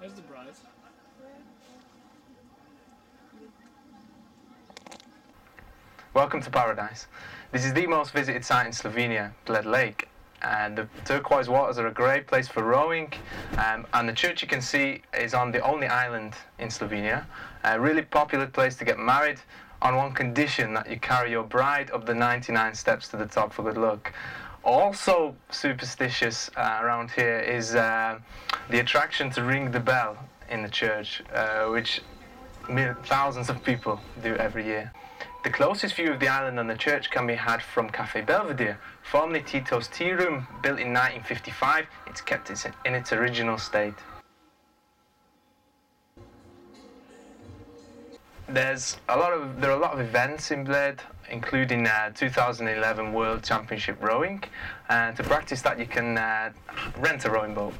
There's the prize. Welcome to paradise. This is the most visited site in Slovenia, Bled Lake. And the turquoise waters are a great place for rowing. And the church you can see is on the only island in Slovenia. A really popular place to get married on one condition, that you carry your bride up the 99 steps to the top for good luck. Also superstitious around here is the attraction to ring the bell in the church, which thousands of people do every year. The closest view of the island and the church can be had from Cafe Belvedere, formerly Tito's Tea Room, built in 1955. It's kept in its original state. There are a lot of events in Bled, including 2011 World Championship Rowing. To practice that, you can rent a rowing boat.